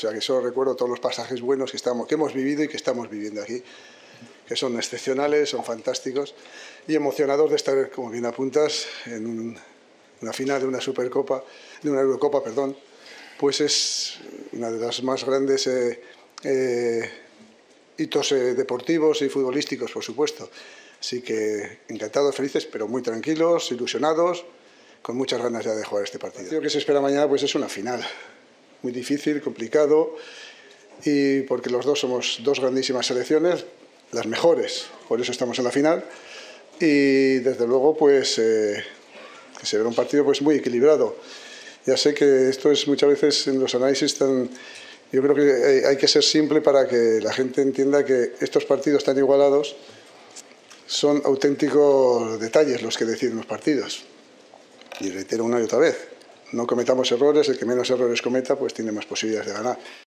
sea que solo recuerdo todos los pasajes buenos que hemos vivido y que estamos viviendo aquí, que son excepcionales, son fantásticos y emocionados de estar, como bien apuntas, en una final de una Supercopa, de una Eurocopa, perdón, pues es una de las más grandes hitos deportivos y futbolísticos, por supuesto. Así que encantados, felices, pero muy tranquilos, ilusionados, con muchas ganas ya de jugar este partido. Lo que se espera mañana pues es una final, muy difícil, complicado, y porque los dos somos dos grandísimas selecciones, las mejores, por eso estamos en la final, y desde luego pues se verá un partido pues muy equilibrado. Ya sé que esto es muchas veces en los análisis tan... Yo creo que hay que ser simple para que la gente entienda que estos partidos tan igualados son auténticos detalles los que deciden los partidos. Y reitero una y otra vez, no cometamos errores, el que menos errores cometa pues tiene más posibilidades de ganar.